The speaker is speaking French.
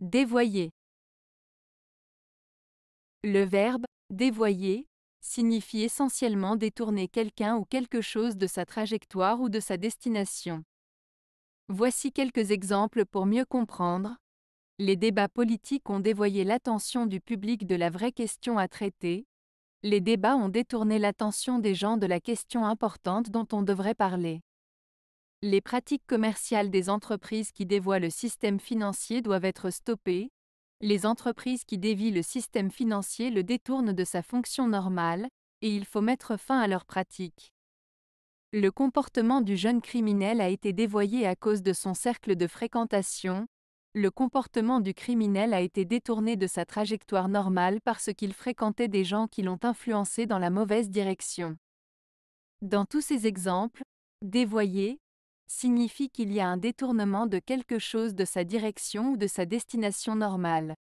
Dévoyer. Le verbe « dévoyer » signifie essentiellement détourner quelqu'un ou quelque chose de sa trajectoire ou de sa destination. Voici quelques exemples pour mieux comprendre. Les débats politiques ont dévoyé l'attention du public de la vraie question à traiter. Les débats ont détourné l'attention des gens de la question importante dont on devrait parler. Les pratiques commerciales des entreprises qui dévoient le système financier doivent être stoppées. Les entreprises qui dévient le système financier le détournent de sa fonction normale, et il faut mettre fin à leurs pratiques. Le comportement du jeune criminel a été dévoyé à cause de son cercle de fréquentation. Le comportement du criminel a été détourné de sa trajectoire normale parce qu'il fréquentait des gens qui l'ont influencé dans la mauvaise direction. Dans tous ces exemples, dévoyer signifie qu'il y a un détournement de quelque chose de sa direction ou de sa destination normale.